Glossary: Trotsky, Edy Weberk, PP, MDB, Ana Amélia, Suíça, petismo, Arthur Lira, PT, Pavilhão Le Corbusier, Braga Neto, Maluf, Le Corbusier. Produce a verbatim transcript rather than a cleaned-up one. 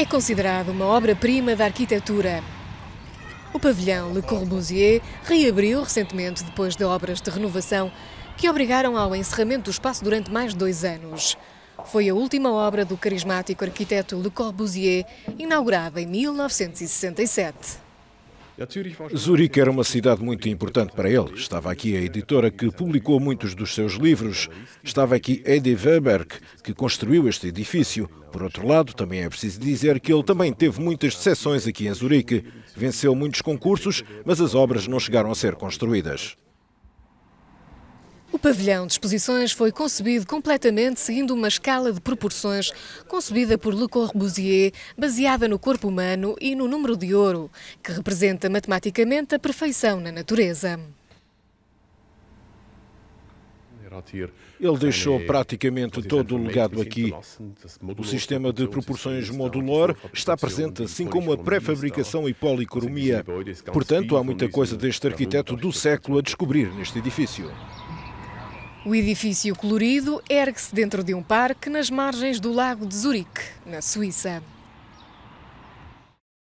É considerado uma obra-prima da arquitetura. O pavilhão Le Corbusier reabriu recentemente depois de obras de renovação que obrigaram ao encerramento do espaço durante mais de dois anos. Foi a última obra do carismático arquiteto Le Corbusier, inaugurada em mil novecentos e sessenta e sete. Zurique era uma cidade muito importante para ele. Estava aqui a editora que publicou muitos dos seus livros. Estava aqui Edy Weberk, que construiu este edifício. Por outro lado, também é preciso dizer que ele também teve muitas decepções aqui em Zurique. Venceu muitos concursos, mas as obras não chegaram a ser construídas. O pavilhão de exposições foi concebido completamente seguindo uma escala de proporções concebida por Le Corbusier, baseada no corpo humano e no número de ouro, que representa matematicamente a perfeição na natureza. Ele deixou praticamente todo o legado aqui. O sistema de proporções modular está presente, assim como a pré-fabricação e policromia. Portanto, há muita coisa deste arquiteto do século a descobrir neste edifício. O edifício colorido ergue-se dentro de um parque nas margens do lago de Zurique, na Suíça.